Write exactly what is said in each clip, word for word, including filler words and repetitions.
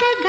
கிளியே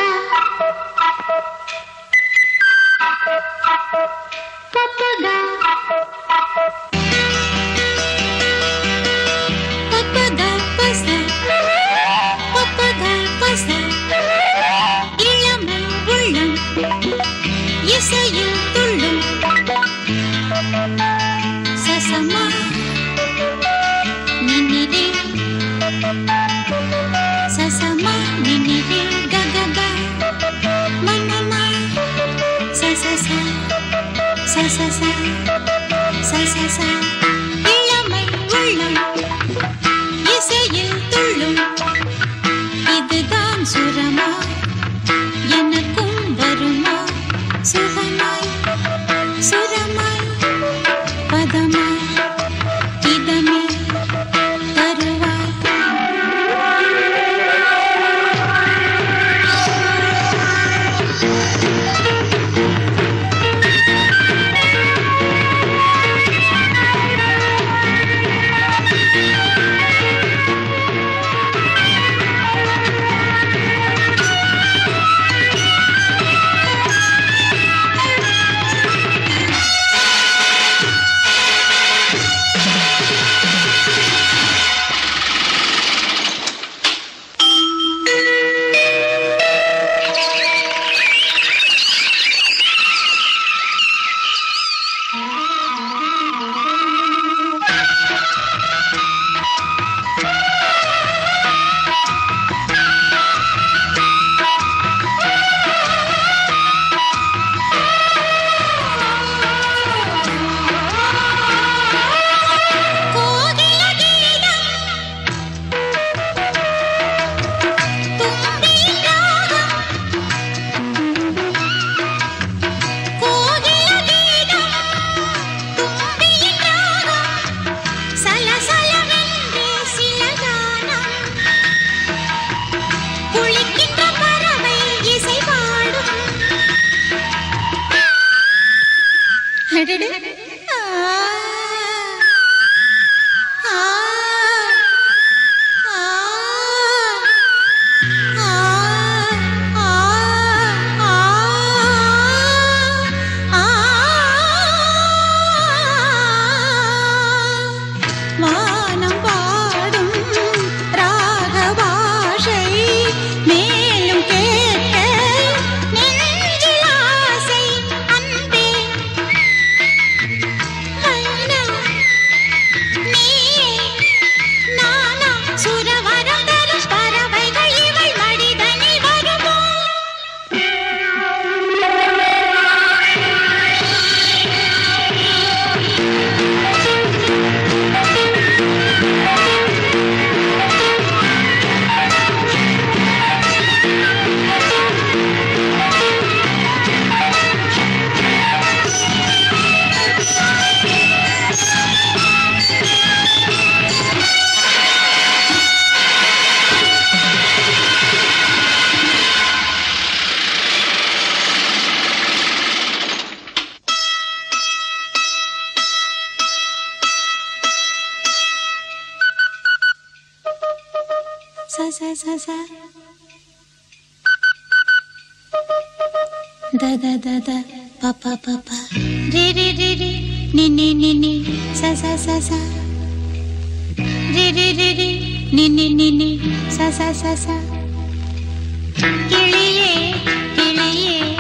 கிளியே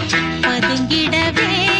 பதுங்கிடவே